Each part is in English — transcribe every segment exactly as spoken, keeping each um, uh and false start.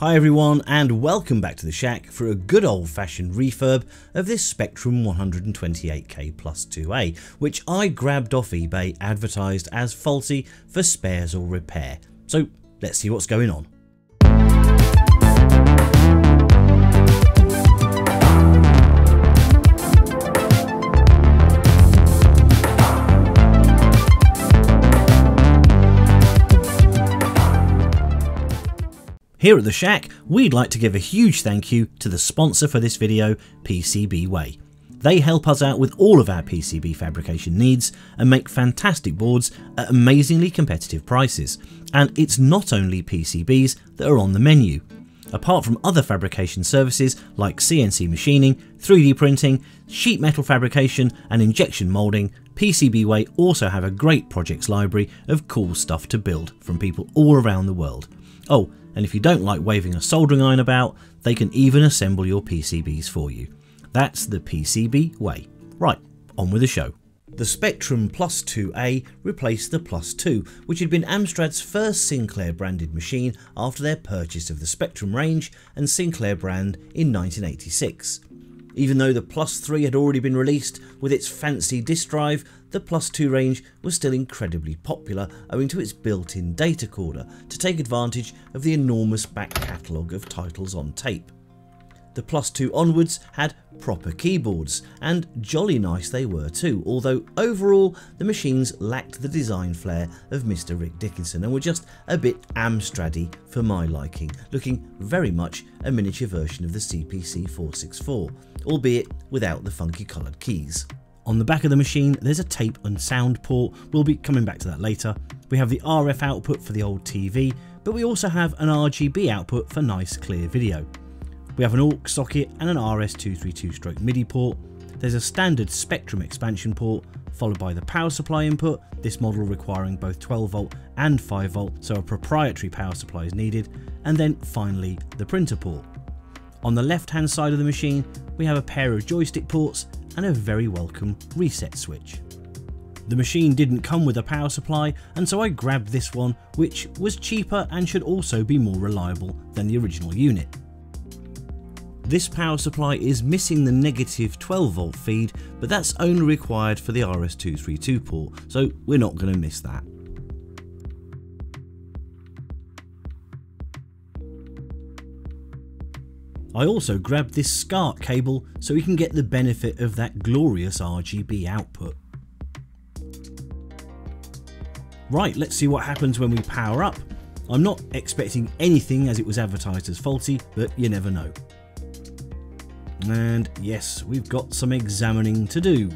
Hi everyone and welcome back to the shack for a good old-fashioned refurb of this Spectrum one twenty-eight K plus two A, which I grabbed off eBay advertised as faulty for spares or repair. So let's see what's going on. Here at the shack, we'd like to give a huge thank you to the sponsor for this video, PCBWay. They help us out with all of our P C B fabrication needs and make fantastic boards at amazingly competitive prices. And it's not only P C Bs that are on the menu. Apart from other fabrication services like C N C machining, three D printing, sheet metal fabrication and injection moulding, PCBWay also have a great projects library of cool stuff to build from people all around the world. Oh, and if you don't like waving a soldering iron about, they can even assemble your P C Bs for you. That's the P C B way. Right, on with the show. The Spectrum plus two A replaced the plus two, which had been Amstrad's first Sinclair branded machine after their purchase of the Spectrum range and Sinclair brand in nineteen eighty-six. Even though the plus three had already been released with its fancy disk drive, the plus two range was still incredibly popular owing to its built-in data recorder to take advantage of the enormous back catalogue of titles on tape. The plus two onwards had proper keyboards, and jolly nice they were too, although overall the machines lacked the design flair of Mister Rick Dickinson and were just a bit Amstrad-y for my liking, looking very much a miniature version of the C P C four sixty-four, albeit without the funky coloured keys. On the back of the machine there's a tape and sound port, we'll be coming back to that later. We have the R F output for the old T V, but we also have an R G B output for nice clear video. We have an A U X socket and an R S two thirty-two MIDI port. There's a standard Spectrum expansion port, followed by the power supply input, this model requiring both twelve volt and five volt, so a proprietary power supply is needed, and then finally the printer port. On the left hand side of the machine we have a pair of joystick ports and a very welcome reset switch. The machine didn't come with a power supply, and so I grabbed this one, which was cheaper and should also be more reliable than the original unit. This power supply is missing the negative twelve volt feed, but that's only required for the R S two thirty-two port, so we're not going to miss that. I also grabbed this SCART cable so we can get the benefit of that glorious R G B output. Right, let's see what happens when we power up. I'm not expecting anything as it was advertised as faulty, but you never know. And yes, we've got some examining to do.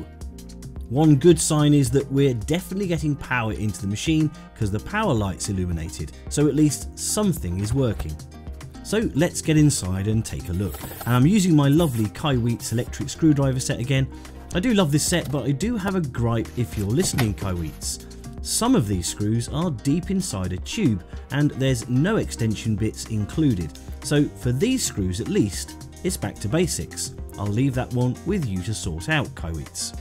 One good sign is that we're definitely getting power into the machine because the power light's illuminated, so at least something is working. So let's get inside and take a look. And I'm using my lovely Kaiweets electric screwdriver set again. I do love this set, but I do have a gripe if you're listening, Kaiweets. Some of these screws are deep inside a tube and there's no extension bits included. So for these screws at least, it's back to basics. I'll leave that one with you to sort out, Kaiweets.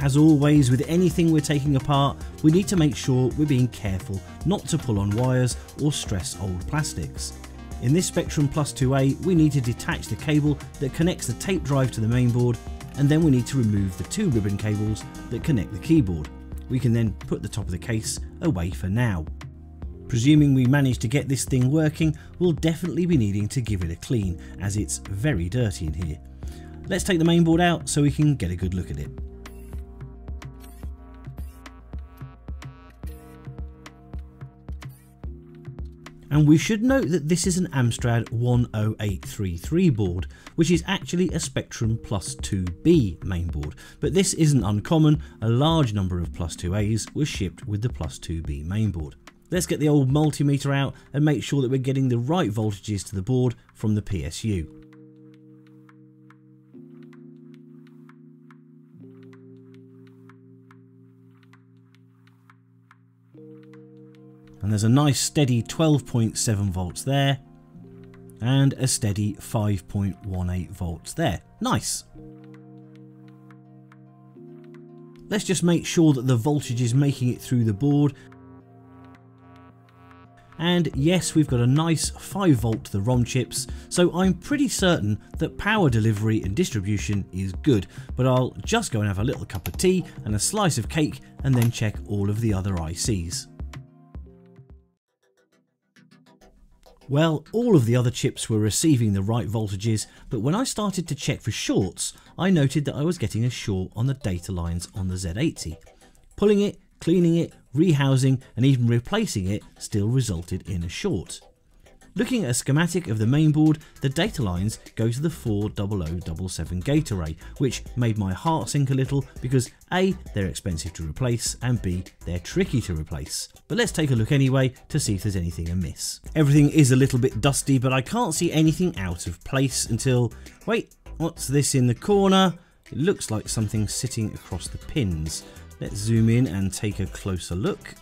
As always, with anything we're taking apart, we need to make sure we're being careful not to pull on wires or stress old plastics. In this Spectrum plus two A, we need to detach the cable that connects the tape drive to the mainboard, and then we need to remove the two ribbon cables that connect the keyboard. We can then put the top of the case away for now. Presuming we manage to get this thing working, we'll definitely be needing to give it a clean, as it's very dirty in here. Let's take the mainboard out so we can get a good look at it. And we should note that this is an Amstrad one oh eight three three board, which is actually a Spectrum plus two B mainboard, but this isn't uncommon. A large number of plus two A's were shipped with the plus two B mainboard. Let's get the old multimeter out and make sure that we're getting the right voltages to the board from the P S U. And there's a nice steady twelve point seven volts there. and a steady five point one eight volts there. Nice. Let's just make sure that the voltage is making it through the board. And yes, we've got a nice five volt to the ROM chips, so I'm pretty certain that power delivery and distribution is good, but I'll just go and have a little cup of tea and a slice of cake and then check all of the other I Cs. Well, all of the other chips were receiving the right voltages, but when I started to check for shorts, I noted that I was getting a short on the data lines on the Z eighty. Pulling it, cleaning it, rehousing and even replacing it still resulted in a short. Looking at a schematic of the mainboard, the data lines go to the four double oh double seven gate array, which made my heart sink a little because A, they're expensive to replace, and B, they're tricky to replace. But let's take a look anyway to see if there's anything amiss. Everything is a little bit dusty, but I can't see anything out of place until, wait, what's this in the corner? It looks like something sitting across the pins. Let's zoom in and take a closer look.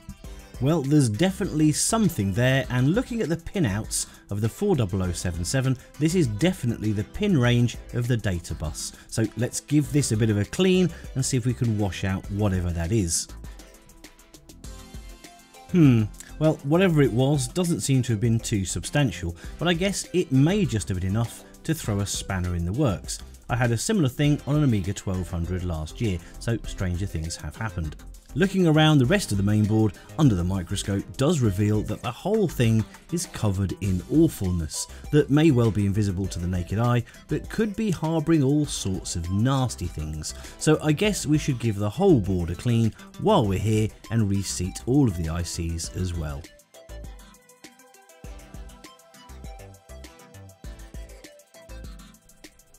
Well, there's definitely something there, and looking at the pinouts of the four double oh seven seven, this is definitely the pin range of the data bus. So let's give this a bit of a clean and see if we can wash out whatever that is. Hmm, well, whatever it was doesn't seem to have been too substantial, but I guess it may just have been enough to throw a spanner in the works. I had a similar thing on an Amiga twelve hundred last year, so stranger things have happened. Looking around the rest of the mainboard under the microscope does reveal that the whole thing is covered in awfulness that may well be invisible to the naked eye, but could be harbouring all sorts of nasty things. So I guess we should give the whole board a clean while we're here and reseat all of the I Cs as well.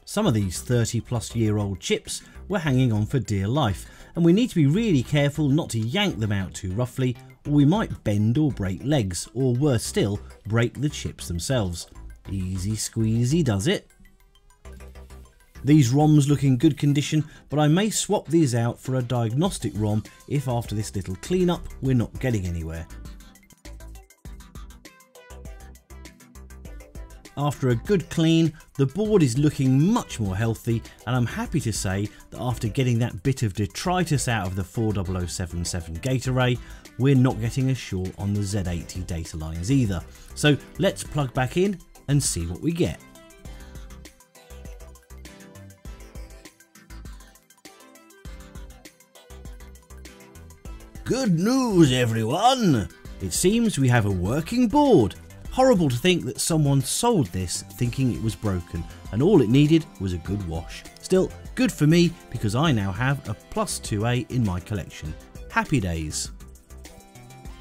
Some of these thirty plus year old chips were hanging on for dear life, and we need to be really careful not to yank them out too roughly, or we might bend or break legs, or worse still, break the chips themselves. Easy squeezy does it. These ROMs look in good condition, but I may swap these out for a diagnostic ROM if after this little cleanup we're not getting anywhere. After a good clean, the board is looking much more healthy, and I'm happy to say that after getting that bit of detritus out of the four double oh seven seven gate array, we're not getting a short on the Z eighty data lines either. So let's plug back in and see what we get. Good news, everyone! It seems we have a working board. Horrible to think that someone sold this thinking it was broken, and all it needed was a good wash. Still, good for me because I now have a plus two A in my collection. Happy days.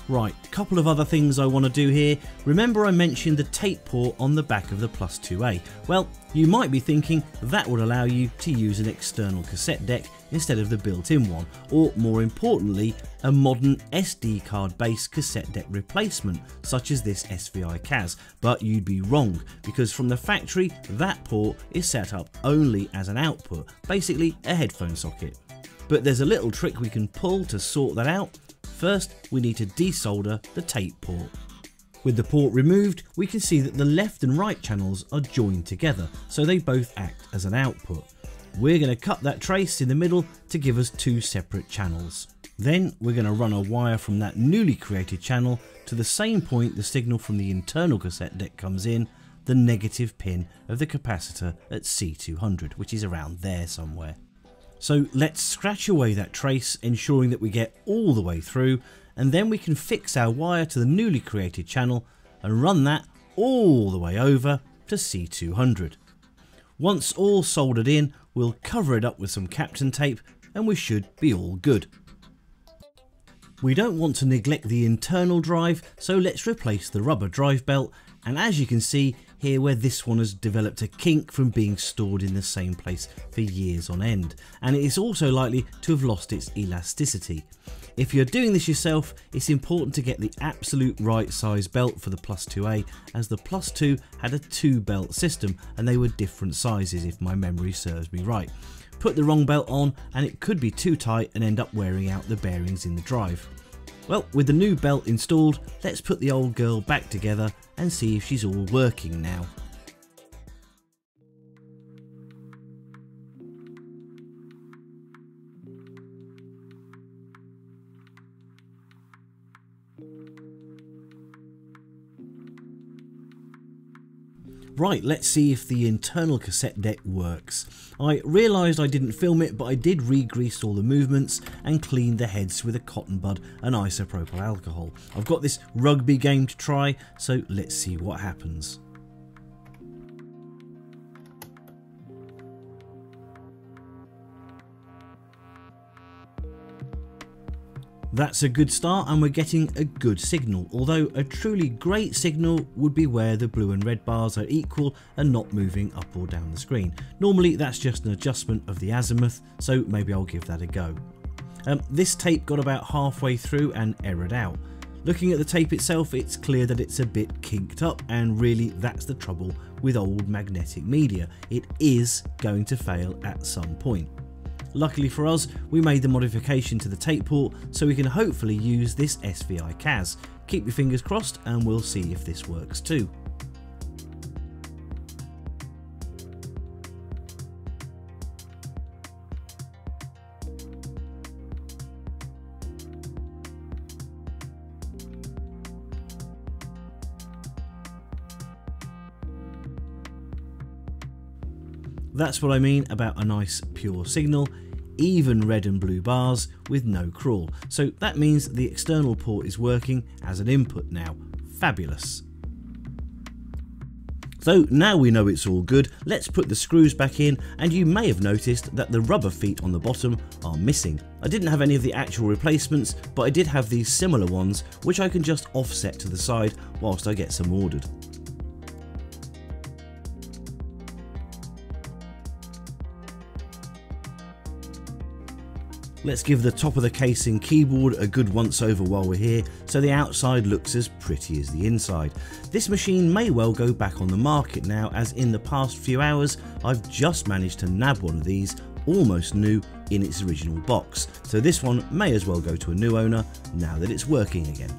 Right, couple of other things I want to do here. Remember I mentioned the tape port on the back of the plus two A. Well, you might be thinking that would allow you to use an external cassette deck instead of the built-in one, or more importantly, a modern S D card based cassette deck replacement such as this S V I C A S, but you'd be wrong because from the factory that port is set up only as an output, basically a headphone socket. But there's a little trick we can pull to sort that out. First, we need to desolder the tape port. With the port removed, we can see that the left and right channels are joined together, so they both act as an output. We're going to cut that trace in the middle to give us two separate channels. Then we're going to run a wire from that newly created channel to the same point the signal from the internal cassette deck comes in, the negative pin of the capacitor at C two hundred, which is around there somewhere. So let's scratch away that trace, ensuring that we get all the way through, and then we can fix our wire to the newly created channel and run that all the way over to C two hundred. Once all soldered in, we'll cover it up with some captain tape and we should be all good. We don't want to neglect the internal drive, so let's replace the rubber drive belt, and as you can see here where this one has developed a kink from being stored in the same place for years on end, and it is also likely to have lost its elasticity. If you're doing this yourself, it's important to get the absolute right size belt for the plus two A, as the plus two had a two belt system and they were different sizes if my memory serves me right. Put the wrong belt on and it could be too tight and end up wearing out the bearings in the drive. Well, with the new belt installed, let's put the old girl back together and see if she's all working now. Right, let's see if the internal cassette deck works. I realised I didn't film it, but I did re-grease all the movements and clean the heads with a cotton bud and isopropyl alcohol. I've got this rugby game to try, so let's see what happens. That's a good start and we're getting a good signal, although a truly great signal would be where the blue and red bars are equal and not moving up or down the screen. Normally that's just an adjustment of the azimuth, so maybe I'll give that a go. Um, this tape got about halfway through and errored out. Looking at the tape itself, it's clear that it's a bit kinked up, and really that's the trouble with old magnetic media. It is going to fail at some point. Luckily for us, we made the modification to the tape port, so we can hopefully use this S V I C A S. Keep your fingers crossed and we'll see if this works too. That's what I mean about a nice pure signal, even red and blue bars with no crawl. So that means the external port is working as an input now. Fabulous. So now we know it's all good, let's put the screws back in, and you may have noticed that the rubber feet on the bottom are missing. I didn't have any of the actual replacements, but I did have these similar ones which I can just offset to the side whilst I get some ordered. Let's give the top of the casing keyboard a good once over while we're here, so the outside looks as pretty as the inside. This machine may well go back on the market now, as in the past few hours I've just managed to nab one of these almost new in its original box, so this one may as well go to a new owner now that it's working again.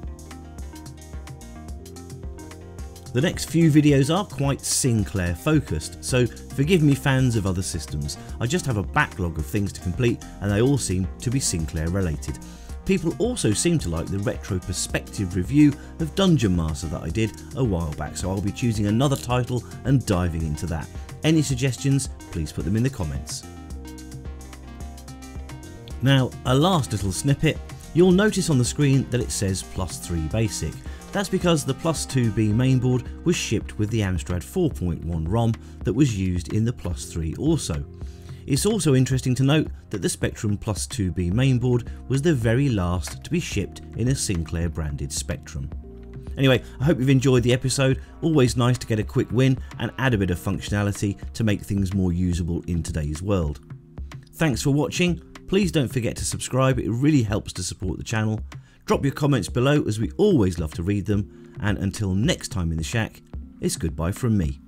The next few videos are quite Sinclair focused, so forgive me fans of other systems, I just have a backlog of things to complete and they all seem to be Sinclair related. People also seem to like the retro perspective review of Dungeon Master that I did a while back, so I'll be choosing another title and diving into that. Any suggestions, please put them in the comments. Now, a last little snippet. You'll notice on the screen that it says plus three basic. That's because the plus two B mainboard was shipped with the Amstrad four point one ROM that was used in the plus three also. It's also interesting to note that the Spectrum plus two B mainboard was the very last to be shipped in a Sinclair branded Spectrum. Anyway, I hope you've enjoyed the episode. Always nice to get a quick win and add a bit of functionality to make things more usable in today's world. Thanks for watching. Please don't forget to subscribe, it really helps to support the channel. Drop your comments below as we always love to read them, and until next time in the shack, it's goodbye from me.